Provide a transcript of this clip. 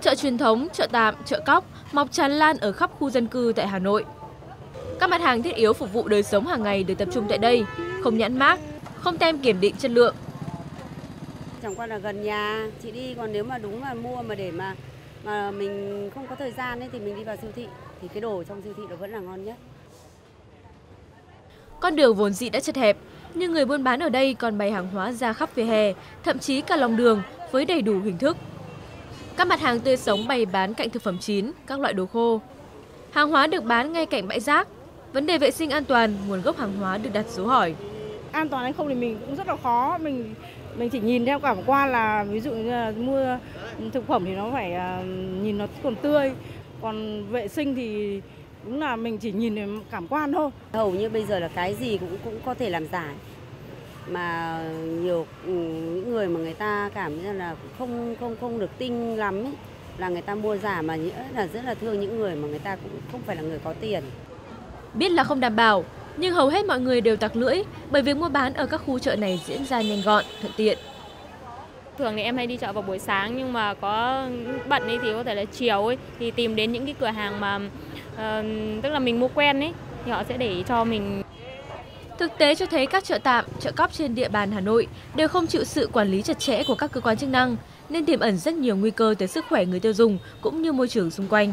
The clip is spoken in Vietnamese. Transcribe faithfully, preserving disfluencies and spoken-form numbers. Chợ truyền thống, chợ tạm, chợ cóc mọc tràn lan ở khắp khu dân cư tại Hà Nội. Các mặt hàng thiết yếu phục vụ đời sống hàng ngày được tập trung tại đây, không nhãn mác, không tem kiểm định chất lượng. Chẳng qua là gần nhà chị đi, còn nếu mà đúng mà mua mà để mà mà mình không có thời gian ấy thì mình đi vào siêu thị thì cái đồ trong siêu thị nó vẫn là ngon nhất. Con đường vốn dĩ đã chật hẹp, nhưng người buôn bán ở đây còn bày hàng hóa ra khắp vỉa hè, thậm chí cả lòng đường với đầy đủ hình thức. Các mặt hàng tươi sống bày bán cạnh thực phẩm chín, các loại đồ khô. Hàng hóa được bán ngay cạnh bãi rác. Vấn đề vệ sinh an toàn, nguồn gốc hàng hóa được đặt dấu hỏi. An toàn hay không thì mình cũng rất là khó. Mình mình chỉ nhìn theo cảm quan là ví dụ như là mua thực phẩm thì nó phải nhìn nó còn tươi. Còn vệ sinh thì đúng là mình chỉ nhìn cảm quan thôi. Hầu như bây giờ là cái gì cũng cũng có thể làm giả. Mà nhiều những người mà người ta cảm thấy là không không không được tinh lắm ấy, là người ta mua giả, mà là rất là thương những người mà người ta cũng không phải là người có tiền. Biết là không đảm bảo, nhưng hầu hết mọi người đều tặc lưỡi bởi việc mua bán ở các khu chợ này diễn ra nhanh gọn, thuận tiện. Thường thì em hay đi chợ vào buổi sáng, nhưng mà có bận ấy thì có thể là chiều ấy thì tìm đến những cái cửa hàng mà uh, tức là mình mua quen ấy thì họ sẽ để cho mình. Thực tế cho thấy các chợ tạm, chợ cóc trên địa bàn Hà Nội đều không chịu sự quản lý chặt chẽ của các cơ quan chức năng, nên tiềm ẩn rất nhiều nguy cơ tới sức khỏe người tiêu dùng cũng như môi trường xung quanh.